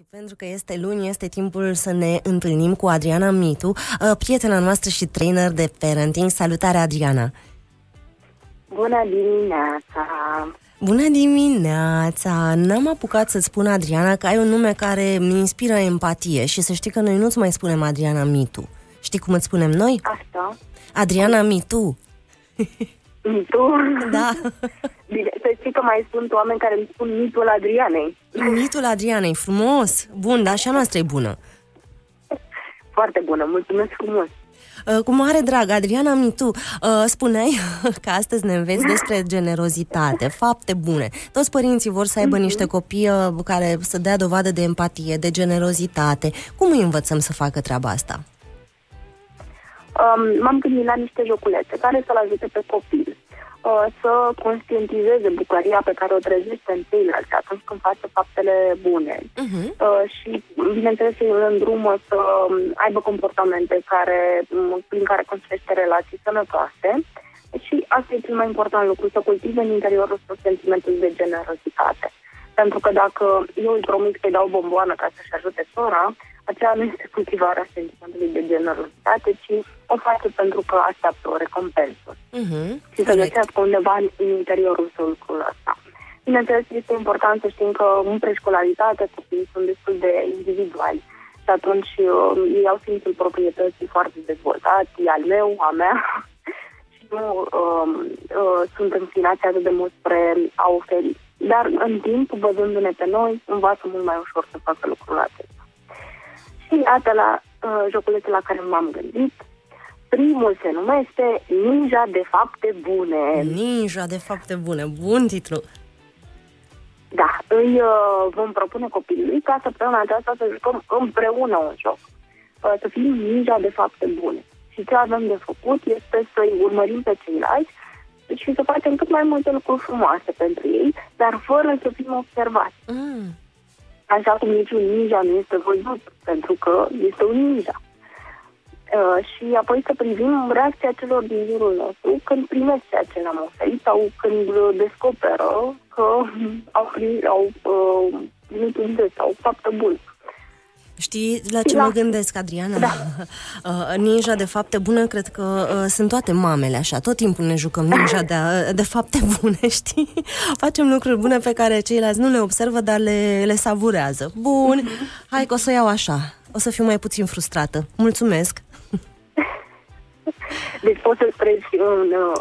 Și pentru că este luni, este timpul să ne întâlnim cu Adriana Mitu, prietena noastră și trainer de parenting. Salutare, Adriana! Bună dimineața! Bună dimineața! N-am apucat să-ți spun, Adriana, că ai un nume care mi inspiră empatie și să știi că noi nu-ți mai spunem Adriana Mitu. Știi cum îți spunem noi? Asta? Adriana Mitu! Mitu? Da. Bine, să știi că mai sunt oameni care îmi spun mitul Adrianei. Mitul Adrianei, frumos! Bun, dar și a noastră e bună. Foarte bună, mulțumesc frumos! Cu mare drag, Adriana Mitu, spuneai că astăzi ne înveți despre generozitate, fapte bune. Toți părinții vor să aibă niște copii care să dea dovadă de empatie, de generozitate. Cum îi învățăm să facă treaba asta? M-am gândit la niște joculețe care să-l ajute pe copil să conștientizeze bucuria pe care o trezește în ceilalți atunci când face faptele bune. Și, bineînțeles, îl îndrumă să aibă comportamente prin care construiește relații sănătoase și asta e cel mai important lucru, să cultive în interiorul său sentimentul de generozitate. Pentru că dacă eu îi promit că îi dau bomboană ca să-și ajute sora, aceea nu este cultivarea sentimentului de generozitate, ci o face pentru că așteaptă o recompensă. Și să găsească undeva în interiorul său lucrul ăsta. Bineînțeles, este important să știm că în preșcolaritate copiii sunt destul de individuali și atunci ei au simțul proprietății foarte dezvoltat, e al meu, a mea, și nu sunt înclinați atât de mult spre a oferi. Dar în timp, văzându-ne pe noi, învață mult mai ușor să facă lucrul acesta. Și iată la joculețul la care m-am gândit. Primul se numește Ninja de fapte bune. Ninja de fapte bune, bun titlu. Da, îi vom propune copilului ca săptămâna aceasta să jucăm împreună un joc. Să fim ninja de fapte bune. Și ce avem de făcut este să-i urmărim pe ceilalți și să facem cât mai multe lucruri frumoase pentru ei, dar fără să fim observați. Așa cum niciun ninja nu este văzut, pentru că este un ninja. Și apoi să privim reacția celor din jurul nostru când primesc ceea ce ne-am oferit sau când descoperă că au primit un gest sau faptă bună. Știi la ce mă gândesc, Adriana? Da. Ninja de fapte bune, cred că sunt toate mamele așa. Tot timpul ne jucăm ninja de fapte bune, știi? Facem lucruri bune pe care ceilalți nu le observă, dar le savurează. Bun, hai că o să iau așa. O să fiu mai puțin frustrată. Mulțumesc! Deci poți să-l treci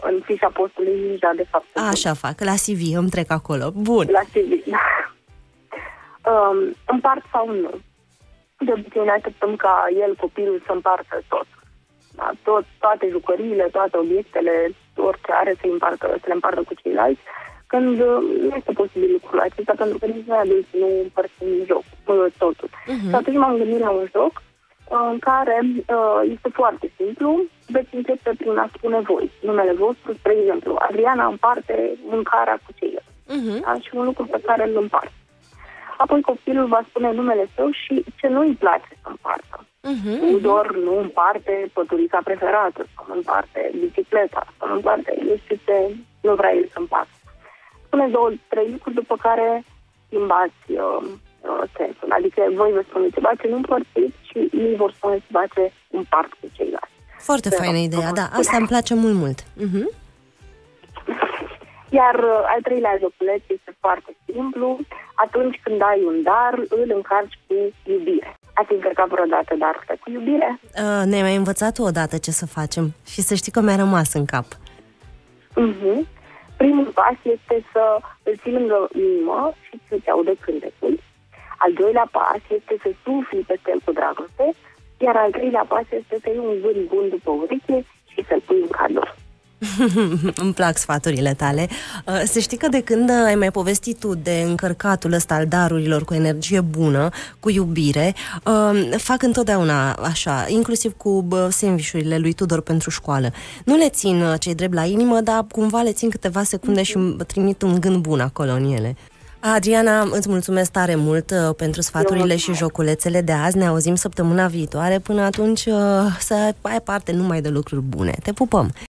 în fișa postului ninja de fapte bune. Așa fac, la CV, îmi trec acolo. Bun. La CV, da. Împart sau nu? De obicei ne așteptăm ca el, copilul, să împartă tot. Da? Toate jucăriile, toate obiectele, orice are să le împartă cu ceilalți, când nu este posibil lucrul acesta, pentru că nici noi adulți nu împărțim totul. Și atunci m-am gândit la un joc în care este foarte simplu, veți începe prin a spune voi numele vostru, spre exemplu, Adriana împarte mâncarea cu ceilalți. Da? Și un lucru pe care îl împarte. Apoi copilul va spune numele său și ce nu îi place să împartă. Tudor nu împarte păturica preferată, sau nu împarte bicicleta, sau nu împarte, nu știu ce, nu vrea el să împartă. Spune 2-3 lucruri după care schimbați sensul. Adică voi vă spuneți ceva ce nu împărțiți și ei vor spune ceva ce împart cu ceilalți. Foarte faină ideea, da. Asta îmi place mult, mult. Iar al treilea joculeț este foarte simplu. Atunci când ai un dar, îl încarci cu iubire. Ați încărcat vreodată darurile cu iubire? Ne-ai mai învățat tu odată ce să facem și să știi că mi-a rămas în cap. Primul pas este să îl ții lângă inimă și să-ți audă cântecul. Al doilea pas este să sufli peste el cu dragoste, iar al treilea pas este să iei un gând bun după ureche și să-l pui în cadou. Îmi plac sfaturile tale. Să știi că de când ai mai povestit tu de încărcatul ăsta al darurilor cu energie bună, cu iubire, fac întotdeauna așa, inclusiv cu sandvișurile lui Tudor pentru școală. Nu le țin ce-i drept la inimă, dar cumva le țin câteva secunde și trimit un gând bun acolo în ele. Adriana, îți mulțumesc tare mult pentru sfaturile și joculețele de azi. Ne auzim săptămâna viitoare. Până atunci să ai parte numai de lucruri bune. Te pupăm!